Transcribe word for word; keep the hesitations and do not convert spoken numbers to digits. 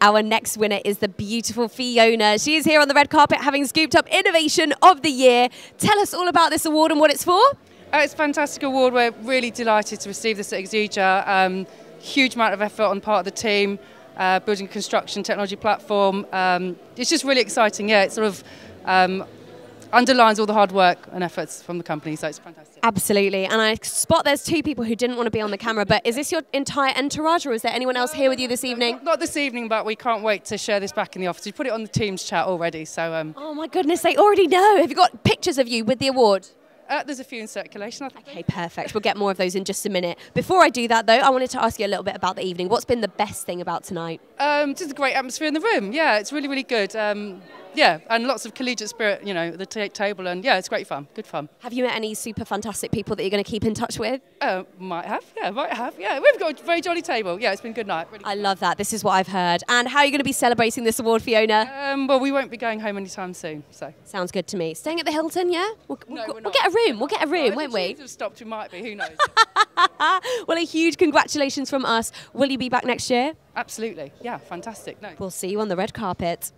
Our next winner is the beautiful Fiona. She is here on the red carpet having scooped up Innovation of the Year. Tell us all about this award and what it's for. Oh, it's a fantastic award. We're really delighted to receive this at Exujia. Um, huge amount of effort on part of the team, uh, building a construction technology platform. Um, it's just really exciting, yeah. It's sort of um, underlines all the hard work and efforts from the company, so it's fantastic. Absolutely, and I spot there's two people who didn't want to be on the camera, but is this your entire entourage or is there anyone else here with you this evening? Not, not this evening, but we can't wait to share this back in the office. We put it on the Teams chat already, so... Um, oh my goodness, they already know. Have you got pictures of you with the award? Uh, there's a few in circulation, I think. Okay, perfect. We'll get more of those in just a minute. Before I do that, though, I wanted to ask you a little bit about the evening. What's been the best thing about tonight? Um, just a great atmosphere in the room. Yeah, it's really, really good. Um, yeah, and lots of collegiate spirit, you know, at the t table. And, yeah, it's great fun. Good fun. Have you met any super fantastic people that you're going to keep in touch with? Uh, might have. Yeah, might have. Yeah, we've got a very jolly table. Yeah, it's been a good night. Really good I love night. that. This is what I've heard. And how are you going to be celebrating this award, Fiona? Um, well, we won't be going home anytime soon. So Sounds good to me. Staying at the Hilton, yeah? We'll, we'll, no, we're not. we'll get a Room. We'll get a room, no, won't we? Have stopped. We might be. Who knows? Well, a huge congratulations from us. Will you be back next year? Absolutely. Yeah, fantastic. No. We'll see you on the red carpet.